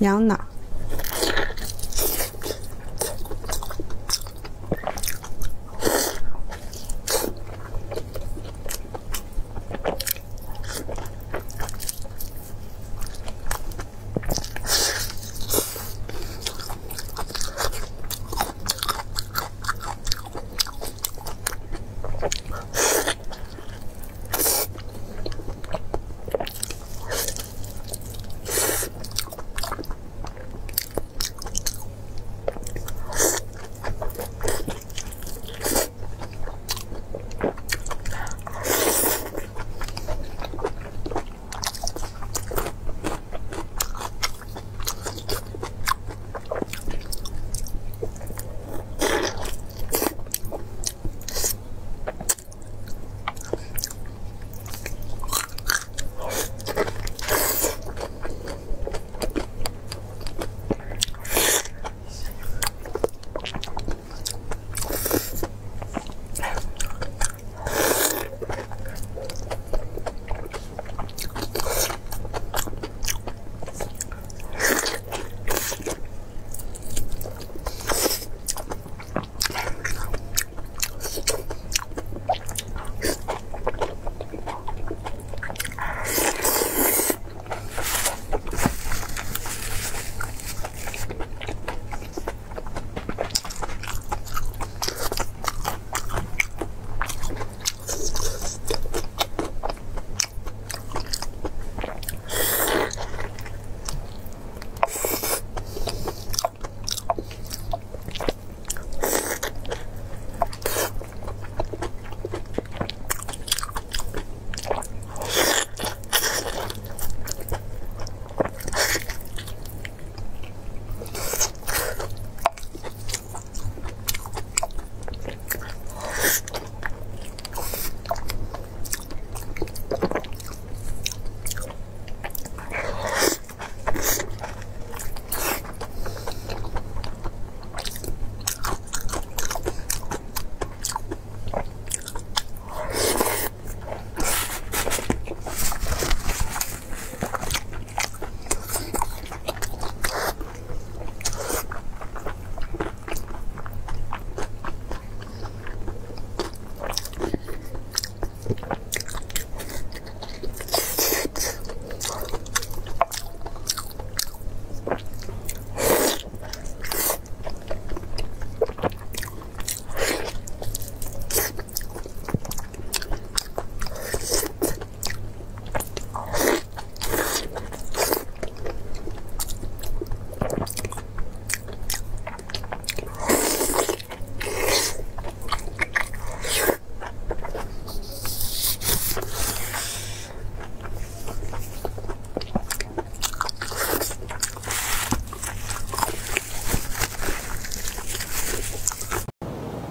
羊脑。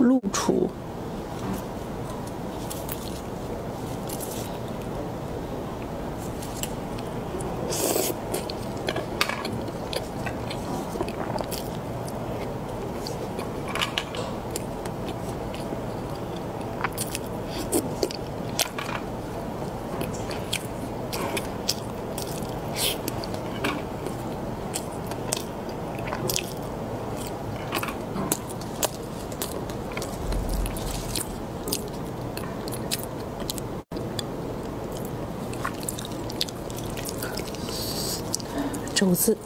露出。 肘子。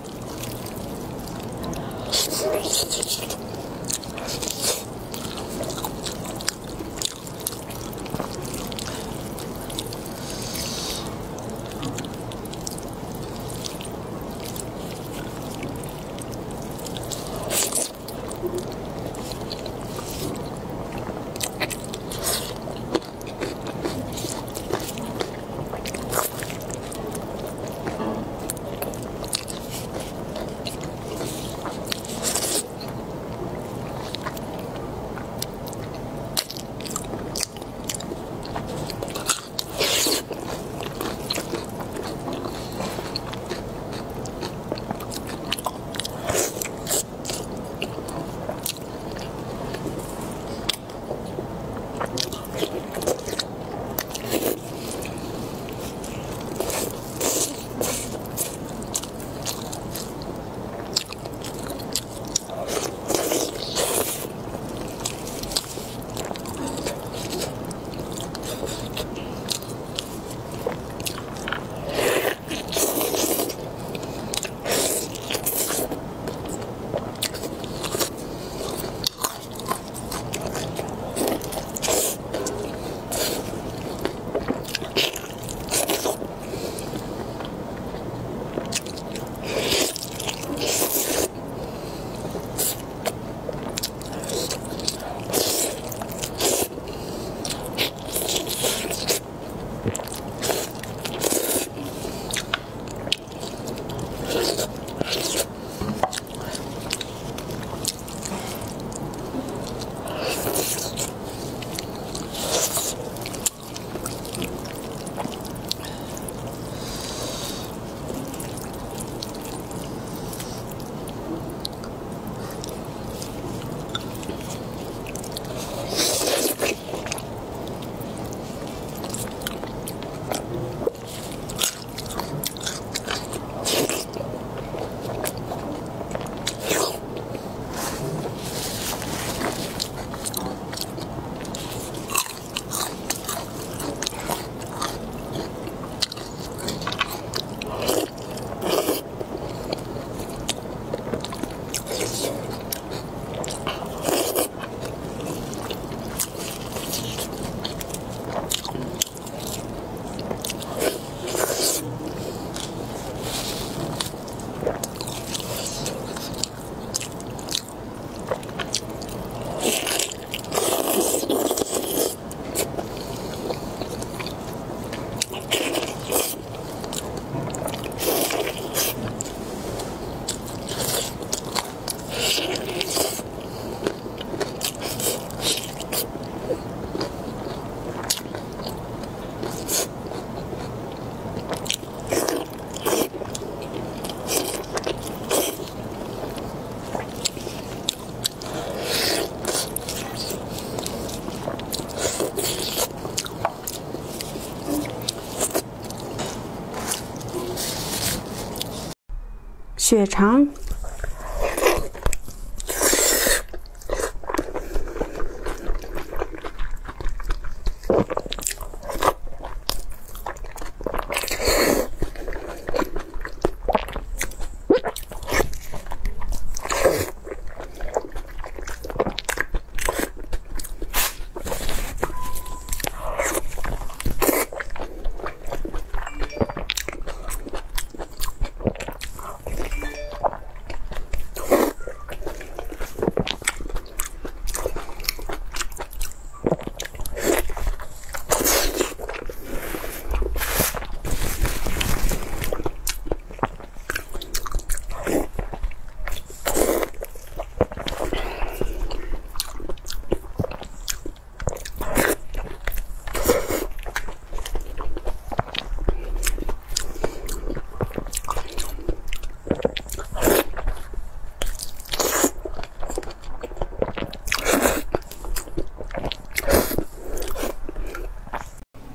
血肠。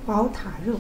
宝塔肉，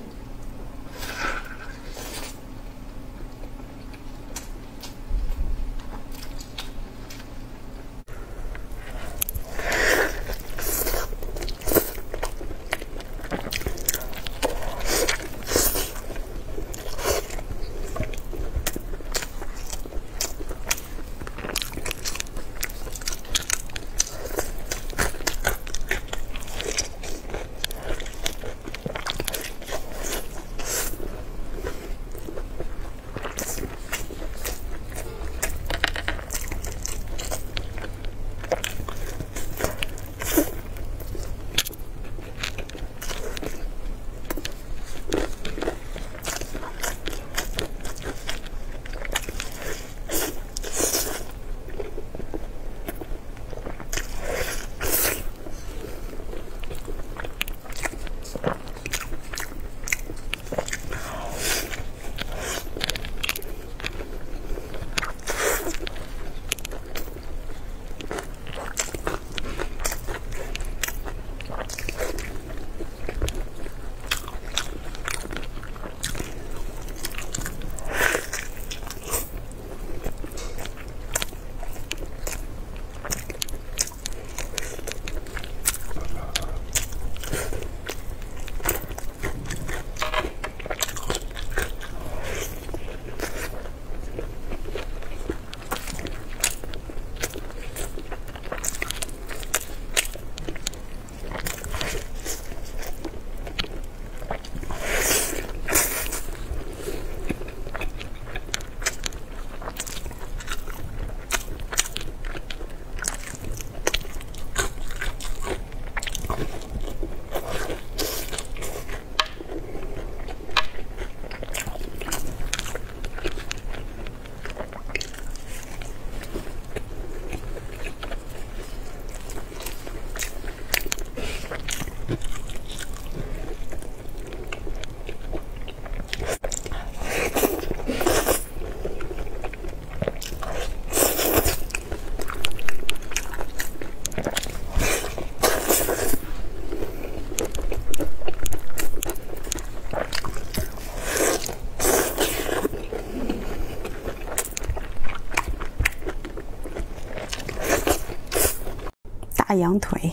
大羊腿。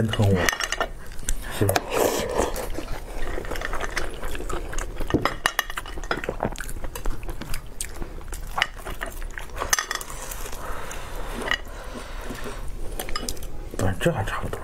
真疼我。是。这还差不多。